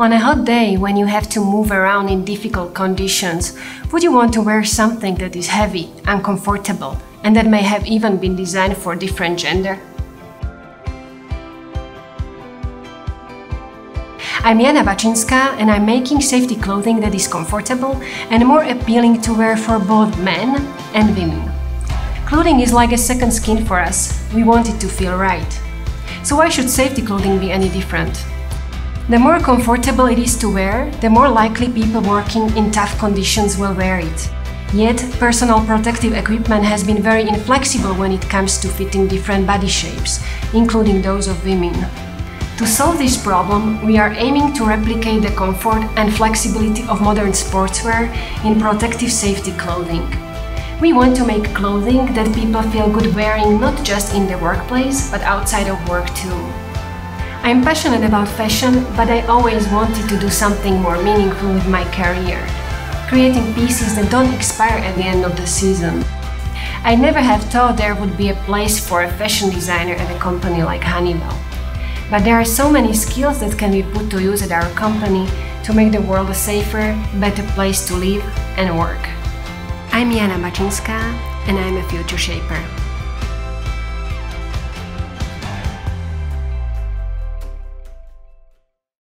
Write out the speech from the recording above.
On a hot day, when you have to move around in difficult conditions, would you want to wear something that is heavy, uncomfortable, and that may have even been designed for a different gender? I'm Jana Bacinska, and I'm making safety clothing that is comfortable and more appealing to wear for both men and women. Clothing is like a second skin for us. We want it to feel right. So why should safety clothing be any different? The more comfortable it is to wear, the more likely people working in tough conditions will wear it. Yet, personal protective equipment has been very inflexible when it comes to fitting different body shapes, including those of women. To solve this problem, we are aiming to replicate the comfort and flexibility of modern sportswear in protective safety clothing. We want to make clothing that people feel good wearing not just in the workplace, but outside of work too. I'm passionate about fashion, but I always wanted to do something more meaningful with my career, creating pieces that don't expire at the end of the season. I never have thought there would be a place for a fashion designer at a company like Honeywell. But there are so many skills that can be put to use at our company to make the world a safer, better place to live and work. I'm Jana Bacinska, and I'm a future shaper.